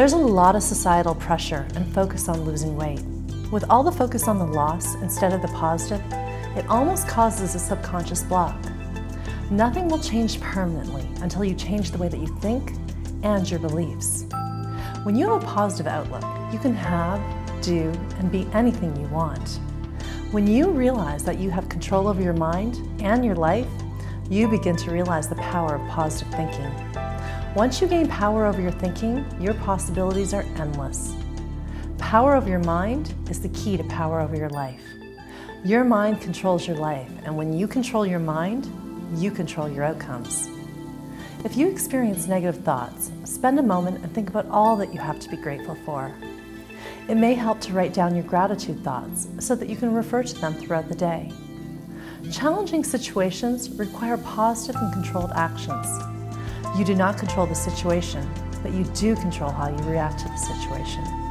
There's a lot of societal pressure and focus on losing weight. With all the focus on the loss instead of the positive, it almost causes a subconscious block. Nothing will change permanently until you change the way that you think and your beliefs. When you have a positive outlook, you can have, do, and be anything you want. When you realize that you have control over your mind and your life, you begin to realize the power of positive thinking. Once you gain power over your thinking, your possibilities are endless. Power over your mind is the key to power over your life. Your mind controls your life, and when you control your mind, you control your outcomes. If you experience negative thoughts, spend a moment and think about all that you have to be grateful for. It may help to write down your gratitude thoughts so that you can refer to them throughout the day. Challenging situations require positive and controlled actions. You do not control the situation, but you do control how you react to the situation.